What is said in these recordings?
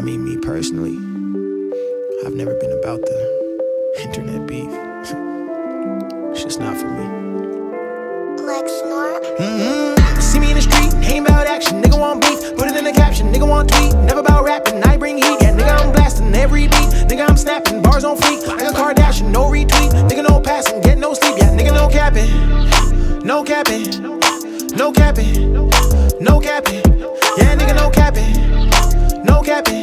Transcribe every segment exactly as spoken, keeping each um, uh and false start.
I mean, me personally, I've never been about the internet beef. It's just not for me. Lex Snort. Mm-hmm. See me in the street, ain't about action. Nigga want beef, put it in the caption. Nigga want tweet, never about rapping. I bring heat, yeah, nigga I'm blasting every beat. Nigga I'm snapping, bars on fleek. Nigga Kardashian, no retweet. Nigga no passing, get no sleep. Yeah, nigga no capping, no capping, no capping, no capping. Yeah, nigga no capping, no capping,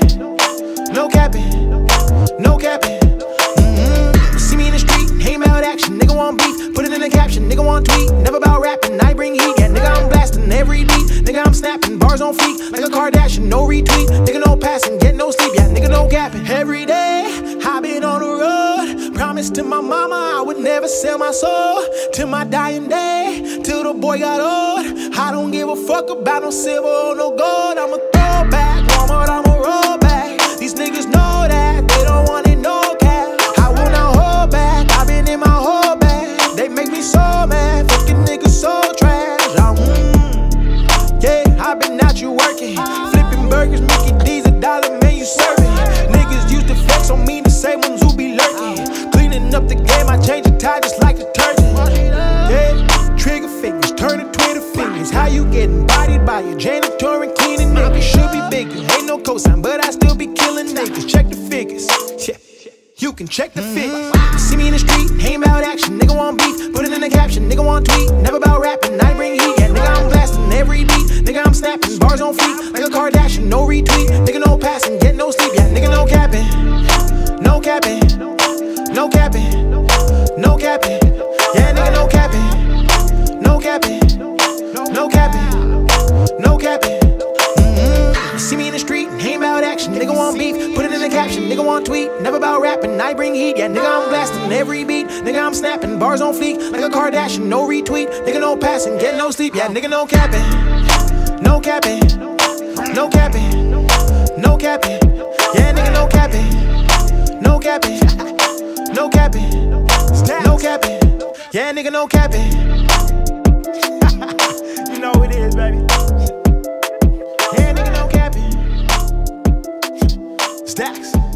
no capping, no capping. Mm-hmm. See me in the street, aim out action. Nigga want beef, put it in the caption. Nigga want tweet, never about rapping. I bring heat, yeah, nigga I'm blasting every beat. Nigga I'm snapping, bars on fleek. Nigga Kardashian, no retweet. Nigga no passing, get no sleep. Yeah, nigga no gapping. Every day I've been on the road. Promised to my mama I would never sell my soul. Till my dying day, till the boy got old. I don't give a fuck about no silver or no gold. I'm a throwback, Walmart, I'm a roll back. These niggas know that, they don't want it, no cap. I will not hold back, I've been in my whole bag. They make me so mad, fucking niggas so trash. I'm, mm, yeah, I've been out you working, flipping burgers, Mickey D's, a dollar, man, you serving. Niggas used to flex on me, the same ones who be lurking. Cleaning up the game, I change the tide just like detergent. Yeah, trigger fingers, turning Twitter fingers. How you getting bodied by your janitor and cleaning niggas? Should be bigger, ain't no cosign, but I still be killing niggas. Check the figures, yeah, you can check the figures. See me in the street, ain't about action. Nigga want beef, put it in the caption. Nigga want tweet, never about rapping. I bring heat, yeah, nigga I'm blasting every beat. Nigga I'm snapping, bars on feet. Nigga Kardashian, no retweet. Nigga no passing, get no sleep. Yeah, nigga no capping, no capping, no capping, no capping. Yeah, nigga no capping, no capping, no capping, no capping. Mm-hmm. See me in the street, ain't about action. Nigga want beef, put it in the caption. Nigga want tweet, never about rapping. I bring heat, yeah, nigga I'm blasting every beat. Nigga I'm snapping, bars on fleek. Nigga Kardashian, no retweet. Nigga no passing, get no sleep. Yeah, nigga no capping, no capping, no capping, no capping. Yeah, nigga no capping, no capping, no capping, no capping. Yeah, nigga no capping. You know it is, baby. Yeah, nigga no capping. Stacks.